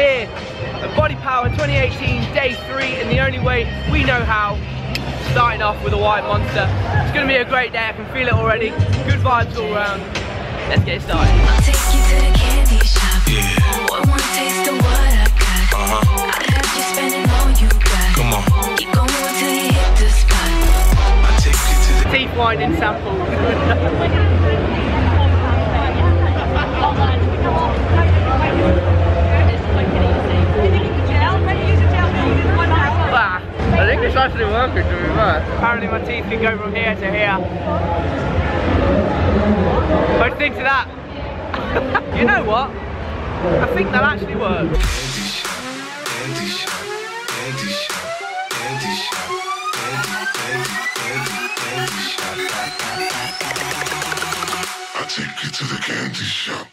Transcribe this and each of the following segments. here at Body Power 2018, day 3, in the only way we know how, starting off with a white monster. It's going to be a great day, I can feel it already. Good vibes all around. Let's get started. I'll take you to the candy shop. Yeah. Oh, I want to taste of what I got. Uh-huh. I'll have you spending all you got. Come on. Keep going till you hit the spot. I'll take you to the deep winding sample. I think it's actually working, to be fair. Apparently my teeth can go from here to here. What do you think to that? You know what? I think that actually worked. I take you to the candy shop.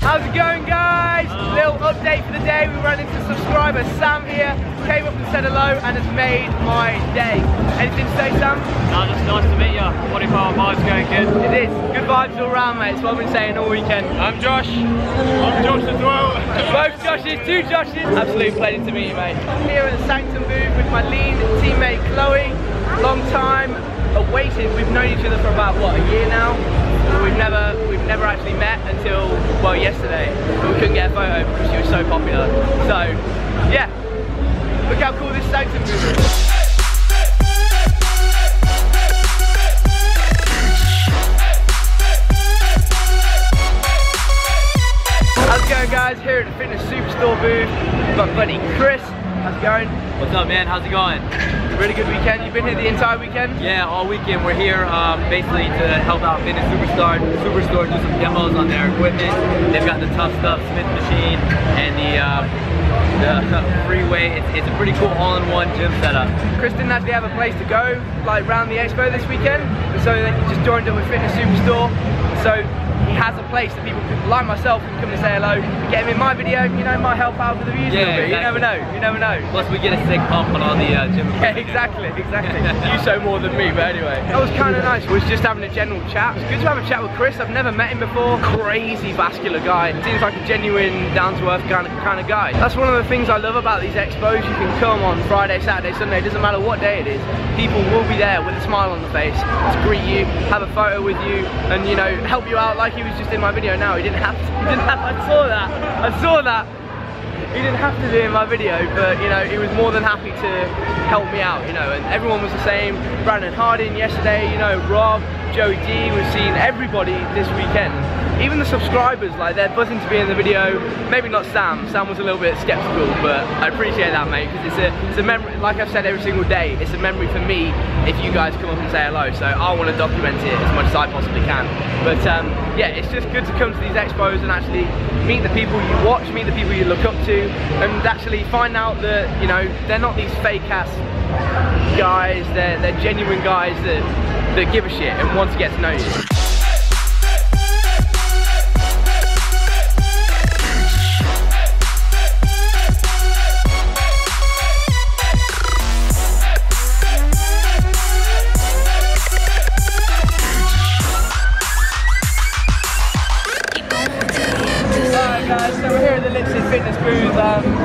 How's it going, guys? Little update for the day. We ran into subscriber Sam here, came up and said hello and has made my day. Anything to say, Sam? No, just nice to meet you. Body Power vibes going good. It is. Good vibes all round, mate. It's what I've been saying all weekend. I'm Josh. I'm Josh as well. Both Joshes, two Joshes. Absolute pleasure to meet you, mate. I'm here at the Sanctum booth with my lead teammate Chloe. Long time awaited. We've known each other for about, what, a year now? We've never actually met until, well, yesterday. But we couldn't get a photo because she was so popular. So, yeah. Look how cool this Sanctum booth is. How's it going, guys? Here at the Fitness Superstore booth with my buddy Chris. How's it going? What's up, man? How's it going? Really good weekend. You've been here the entire weekend? Yeah, all weekend. We're here basically to help out Fitness Superstore do some demos on their equipment. They've got the tough stuff, Smith Machine, and the freeway. It's a pretty cool all-in-one gym setup. Chris didn't actually have a place to go, like, round the expo this weekend, so then he just joined up with Fitness Superstore. So he has a place that people like myself can come and say hello, get him in my video, you know, might help out with the views. Yeah, exactly. You never know, you never know. Plus we get a sick pump on all the gym. Yeah, exactly, exactly. You show more than me, but anyway. That was kind of nice, we was just having a general chat. It's good to have a chat with Chris, I've never met him before. Crazy vascular guy, seems like a genuine, down-to-earth kind of guy. That's one of the things I love about these expos. You can come on Friday, Saturday, Sunday, it doesn't matter what day it is. People will be there with a smile on the face to greet you, have a photo with you, and, you know, help you out like he was just in my video now. He didn't have to, I saw that. He didn't have to do in my video, but you know, he was more than happy to help me out, you know, and everyone was the same. Brandon Hardin yesterday, you know, Rob, Joey D, we've seen everybody this weekend. Even the subscribers, like, they're buzzing to be in the video. Maybe not Sam. Sam was a little bit skeptical, but I appreciate that, mate, because it's a memory. Like I've said every single day, it's a memory for me if you guys come up and say hello. So I want to document it as much as I possibly can. But yeah, it's just good to come to these expos and actually meet the people you watch, meet the people you look up to, and actually find out that, you know, they're not these fake-ass guys. They're genuine guys that give a shit and want to get to know you. So we're here at the Lipsy Fitness booth.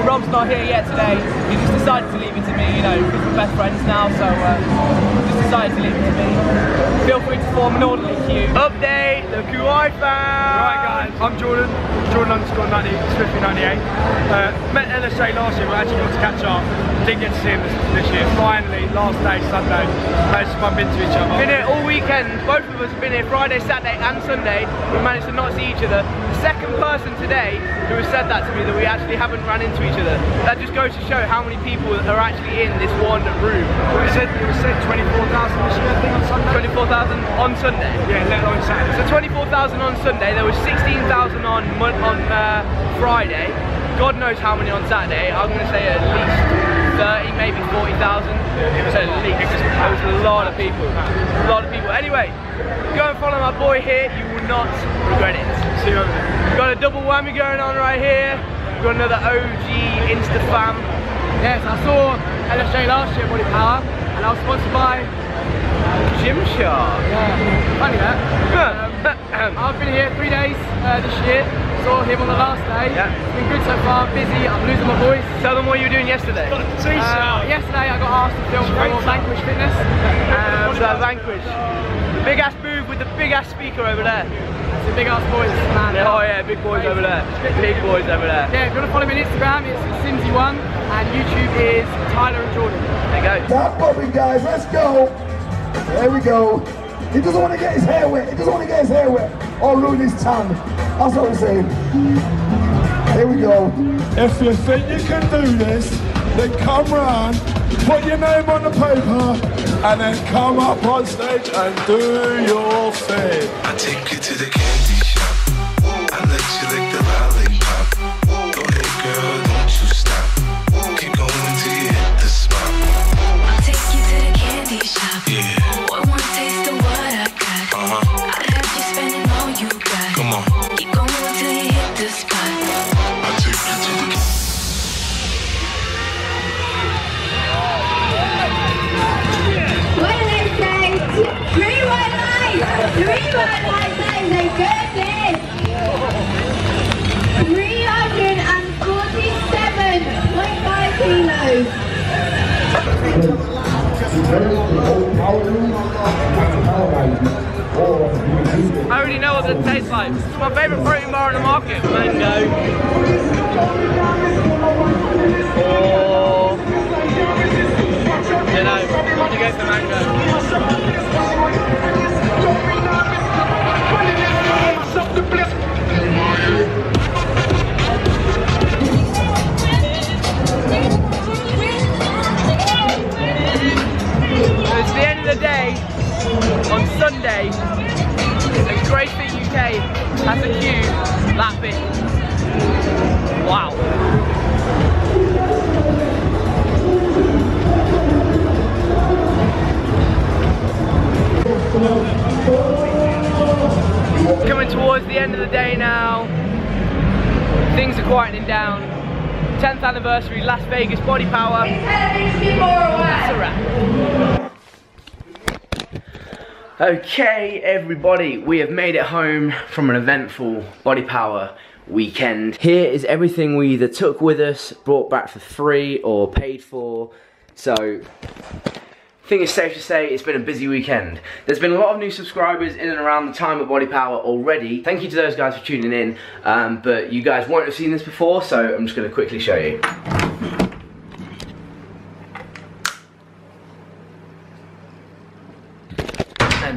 Rob's not here yet today. He just decided to leave it to me, you know, because we're best friends now, so just decided to leave it to me. Feel free to form an orderly queue. Update, look who I found! Right, guys, I'm Jordan. Jordan_90, Swiftly98. Met LSJ last year, but actually got to catch up. Didn't get to see him this year. Finally, last day, Sunday, managed to bump into each other. Been here all weekend. Both of us have been here Friday, Saturday and Sunday. We managed to not see each other. The second person today who has said that to me, that we actually haven't run into each other. That just goes to show how many people are actually in this one room. Well, it said 24,000 this year, I think, on Sunday. 24,000 on Sunday? Yeah, let alone Saturday. So 24,000 on Sunday, there was 16,000 on Friday. God knows how many on Saturday. I'm going to say at least 30, maybe 40,000. It was at least. It was a lot of people. A lot of people. Anyway, go and follow my boy here. You will not regret it. See you over there. Got a double whammy going on right here. You're another OG Insta fan. Yes, I saw LSJ last year at Body Power, and I was sponsored by Gymshark. Yeah, funny that. I've been here 3 days this year. Saw him on the last day. Yeah. It's been good so far. Busy. I'm losing my voice. Tell them what you were doing yesterday. Yesterday I got asked to film for Vanquish Fitness. Vanquish. The big ass booth with the big ass speaker over there. That's the big ass boys, man. Yeah, oh yeah, big boys over there. Big boys over there. Yeah, if you want to follow me on Instagram, it's SimZy1, and YouTube is Tyler and Jordan. There you go. Stop bumping, guys. Let's go. There we go. He doesn't want to get his hair wet. He doesn't want to get his hair wet or ruin his tan. That's what I'm saying. Here we go. If you think you can do this, then come round, put your name on the paper, and then come up on stage and do your thing. I take you to the candy shop. I let you lick the lollipop. Go ahead, girl, don't you stop. Keep going till you hit the spot. I take you to the candy shop. Yeah. I already know what it tastes like. It's my favourite protein bar in the market. Mango. Oh. You know, you go for mango. It's the end of the day on Sunday. Great Fit UK has a queue that big. Wow. Coming towards the end of the day now. Things are quieting down. 10th anniversary, Las Vegas, Body Power. That's a wrap. Okay everybody, we have made it home from an eventful Body Power weekend. Here is everything we either took with us, brought back for free or paid for. So, I think it's safe to say it's been a busy weekend. There's been a lot of new subscribers in and around the time at Body Power already. Thank you to those guys for tuning in, but you guys won't have seen this before, so I'm just going to quickly show you.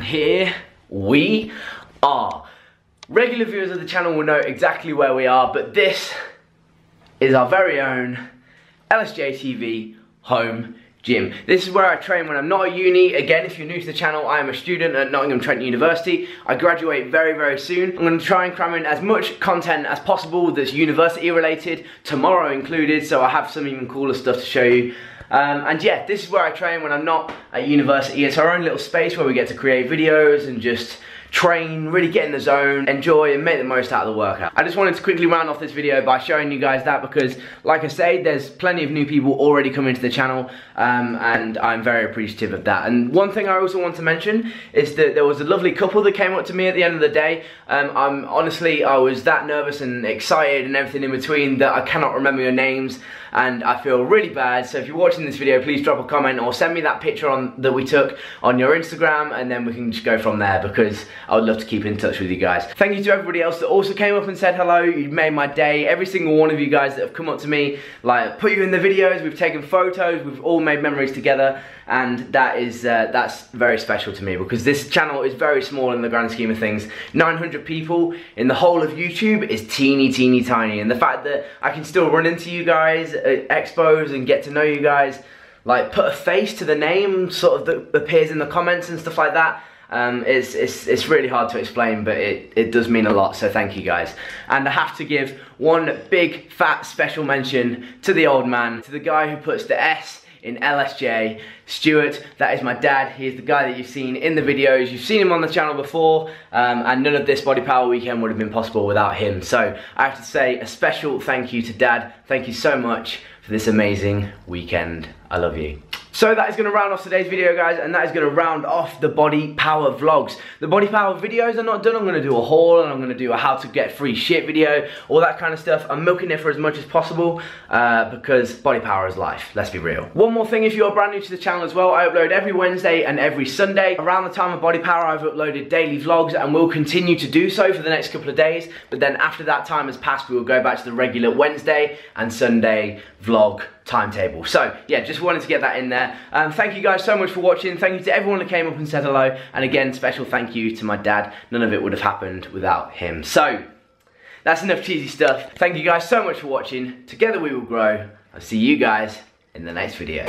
Here we are. Regular viewers of the channel will know exactly where we are, but this is our very own LSJ TV home gym. This is where I train when I'm not at uni. Again, if you're new to the channel, I am a student at Nottingham Trent University. I graduate very, very soon. I'm going to try and cram in as much content as possible that's university related, tomorrow included, so I have some even cooler stuff to show you. And yeah, this is where I train when I'm not at university. It's our own little space where we get to create videos and just train, really get in the zone, enjoy and make the most out of the workout. I just wanted to quickly round off this video by showing you guys that because, like I say, there's plenty of new people already coming to the channel and I'm very appreciative of that. And one thing I also want to mention is that there was a lovely couple that came up to me at the end of the day. I was that nervous and excited and everything in between that I cannot remember your names and I feel really bad. So if you're watching this video, please drop a comment or send me that picture that we took on your Instagram and then we can just go from there because I would love to keep in touch with you guys. Thank you to everybody else that also came up and said hello. You made my day. Every single one of you guys that have come up to me, like put you in the videos, we've taken photos, we've all made memories together, and that is that's very special to me because this channel is very small in the grand scheme of things. 900 people in the whole of YouTube is teeny, teeny, tiny, and the fact that I can still run into you guys at expos and get to know you guys, like put a face to the name sort of that appears in the comments and stuff like that. It's really hard to explain, but it does mean a lot, so thank you guys. And I have to give one big fat special mention to the old man, to the guy who puts the S in LSJ. Stuart, that is my dad. He's the guy that you've seen in the videos. You've seen him on the channel before, and none of this Body Power weekend would have been possible without him. So I have to say a special thank you to Dad. Thank you so much for this amazing weekend. I love you. So that is going to round off today's video, guys, and that is going to round off the Body Power vlogs. The Body Power videos are not done. I'm going to do a haul, and I'm going to do a how to get free shit video, all that kind of stuff. I'm milking it for as much as possible because Body Power is life, let's be real. One more thing, if you are brand new to the channel as well, I upload every Wednesday and every Sunday. Around the time of Body Power, I've uploaded daily vlogs and will continue to do so for the next couple of days, but then after that time has passed, we will go back to the regular Wednesday and Sunday vlog timetable. So yeah, just wanted to get that in there. Thank you guys so much for watching. Thank you to everyone that came up and said hello, and again, special thank you to my dad. None of it would have happened without him. So that's enough cheesy stuff. Thank you guys so much for watching. Together we will grow. I'll see you guys in the next video.